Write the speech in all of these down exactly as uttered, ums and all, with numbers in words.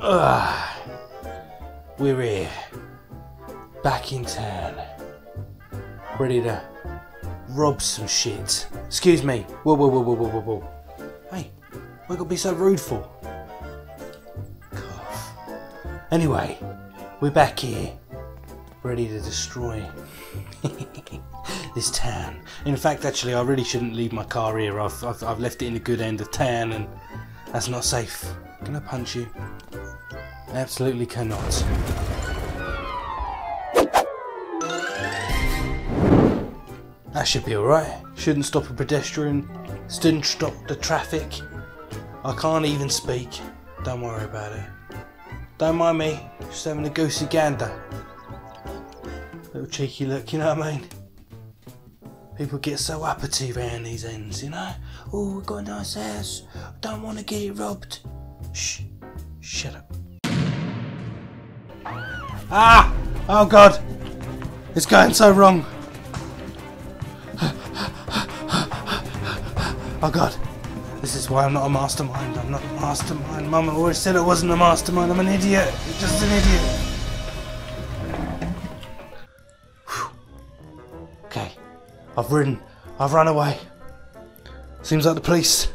Ugh. We're here, back in town, ready to rob some shit. Excuse me. Whoa, whoa, whoa, whoa, whoa, whoa, whoa. Hey, what you gotta be so rude for? God. Anyway, we're back here, ready to destroy this town. In fact, actually, I really shouldn't leave my car here. I've, I've, I've left it in the good end of town, and that's not safe. Can I punch you? Absolutely cannot. That should be alright. Shouldn't stop a pedestrian. Shouldn't stop the traffic. I can't even speak. Don't worry about it. Don't mind me. Just having a goosey gander. Little cheeky look, you know what I mean? People get so uppity around these ends, you know? Oh, we've got a nice house. I don't want to get it robbed. Shh. Shut up. Ah! Oh God! It's going so wrong! Oh God! This is why I'm not a mastermind. I'm not a mastermind. Mum always said I wasn't a mastermind. I'm an idiot. I'm just an idiot. Whew. Okay. I've ridden. I've run away. Seems like the police.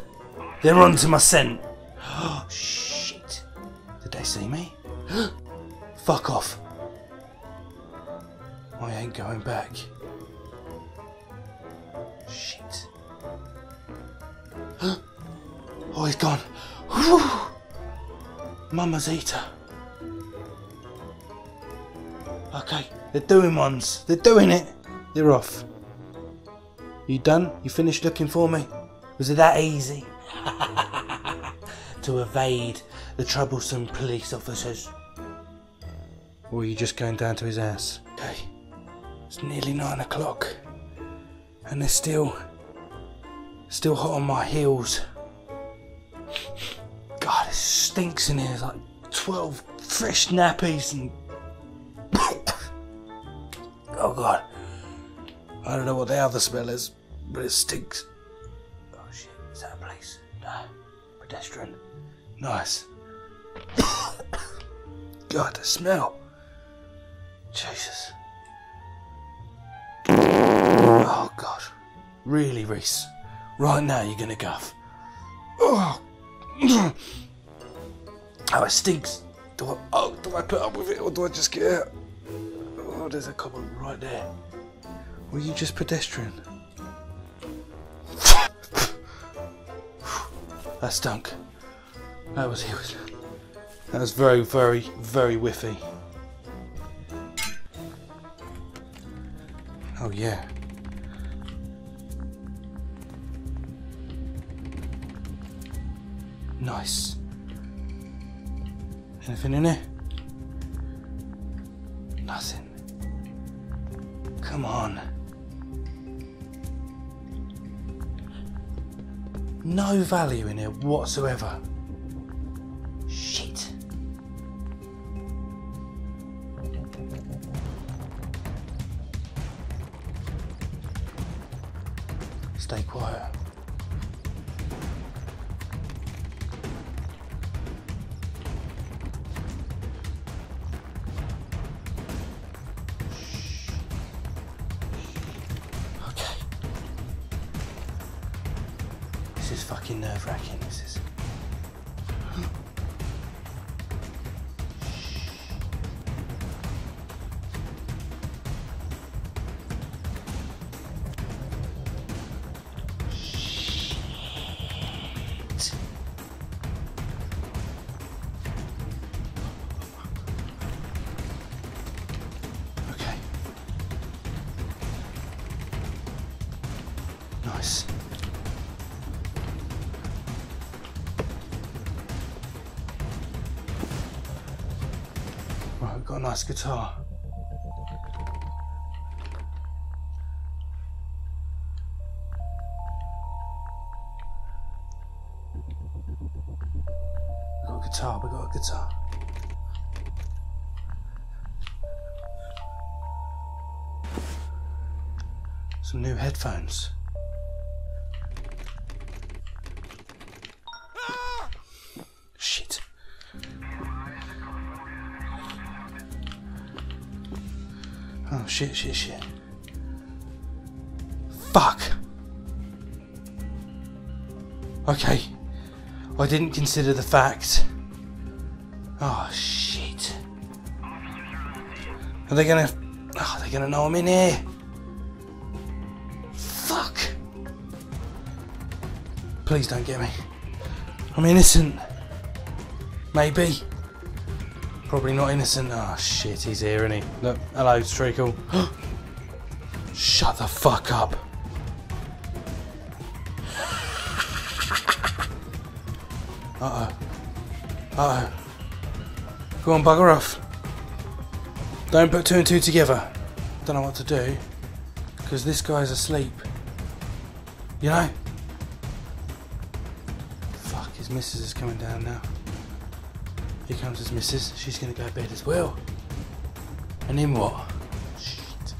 They're on to my scent. Oh shit! Did they see me? Fuck off. I ain't going back. Shit. Oh, he's gone. Whew. Mama's eater. Okay, they're doing ones. They're doing it. They're off. You done? You finished looking for me? Was it that easy? To evade the troublesome police officers? Or are you just going down to his ass? Okay, it's nearly nine o'clock and they're still, still hot on my heels. God, it stinks in here. There's like twelve fresh nappies and... Oh God, I don't know what the other smell is, but it stinks. Oh shit, is that a police? No, pedestrian. Nice. God, the smell. Jesus. Oh God. Really, Reese? Right now you're gonna guff. Oh, oh, it stinks. Do I, oh, do I put up with it or do I just get out? Oh, there's a cobble right there. Were you just pedestrian? That stunk. That was, it was, that was very, very, very whiffy. Oh yeah. Nice. Anything in here? Nothing. Come on. No value in here whatsoever. Shit. Stay quiet. Okay. This is fucking nerve-wracking, this is. Nice. Right, we've got a nice guitar. We've got a guitar, we've got a guitar. Some new headphones. Oh, shit, shit, shit. Fuck. Okay. I didn't consider the fact. Oh, shit. Are they gonna... Oh, they're gonna know I'm in here. Fuck. Please don't get me. I'm innocent. Maybe. Probably not innocent. Oh shit, he's here, isn't he? Look, hello, Treacle. Shut the fuck up. Uh-oh. Uh-oh. Go on, bugger off. Don't put two and two together. Don't know what to do. Because this guy's asleep. You know? Fuck, his missus is coming down now. Here comes his missus. She's going to go to bed as well. And then what? Shit.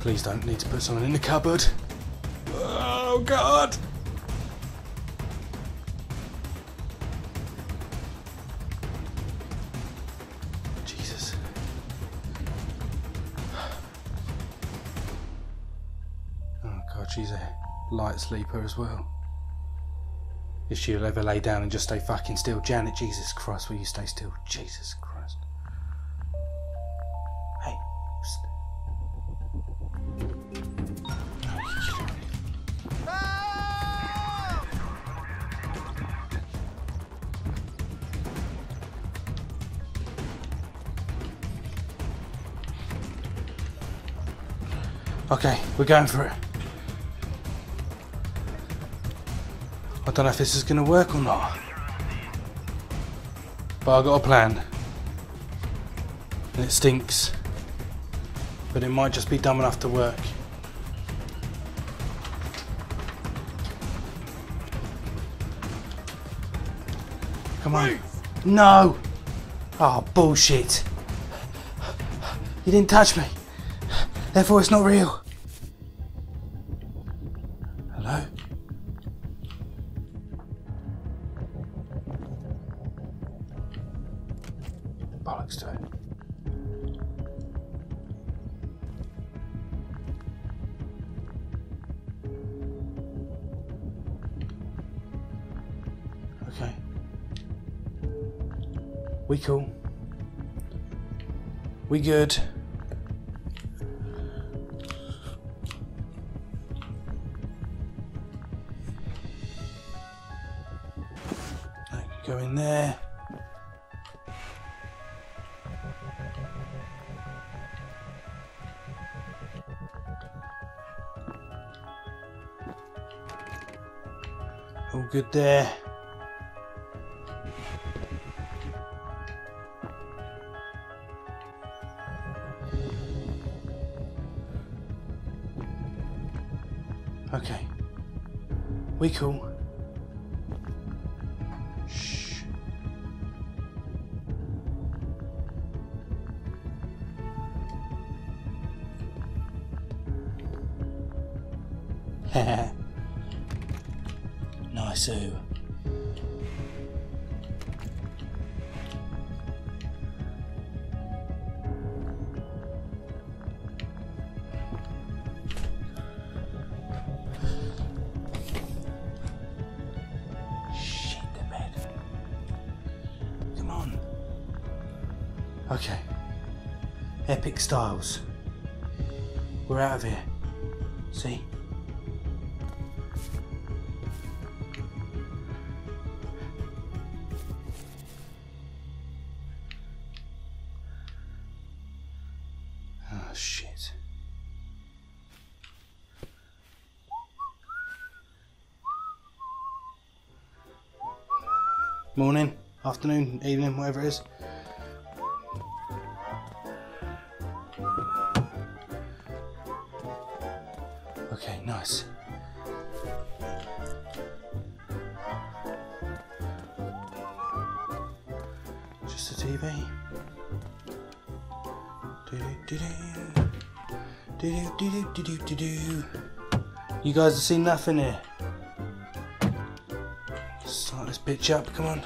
Please don't need to put someone in the cupboard. Oh, God. She's a light sleeper as well. If she'll ever lay down and just stay fucking still. Janet, Jesus Christ, will you stay still? Jesus Christ. Hey. Ah! Okay, we're going for it. I don't know if this is going to work or not, but I've got a plan, and it stinks, but it might just be dumb enough to work. Come on. No! Oh, bullshit. You didn't touch me, therefore it's not real. Hello? Okay. We cool. We good. Go in there. All good there. Okay. We cool. Shh. Haha. Nice-oo. Okay, epic styles, we're out of here, see? Oh shit. Morning, afternoon, evening, whatever it is. Okay, nice. Just a T V. Do do do do do do do do do. You guys have seen nothing here. Start this bitch up. Come on.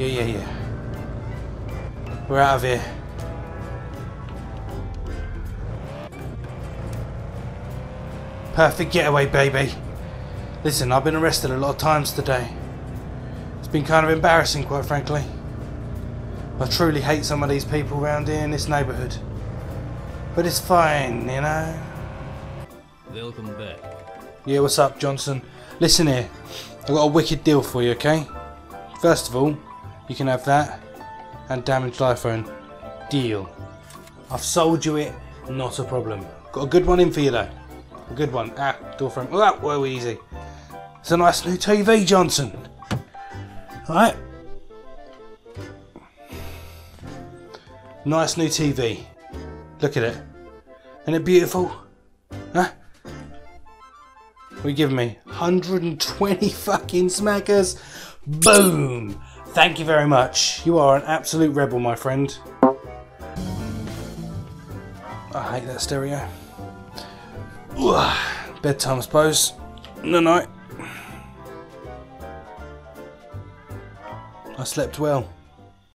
Yeah, yeah, yeah. We're out of here. Perfect getaway, baby. Listen, I've been arrested a lot of times today. It's been kind of embarrassing, quite frankly. I truly hate some of these people around here in this neighbourhood. But it's fine, you know. Welcome back. Yeah, what's up, Johnson? Listen here, I've got a wicked deal for you, okay? First of all, you can have that and damaged iPhone. Deal. I've sold you it, not a problem. Got a good one in for you, though. A good one. Ah, door frame. Oh, that were easy. It's a nice new T V, Johnson. Alright. Nice new T V. Look at it. Isn't it beautiful? Huh? What are you giving me? one hundred twenty fucking smackers. Boom! Thank you very much. You are an absolute rebel, my friend. I hate that stereo. Bedtime, I suppose. No night. I slept well.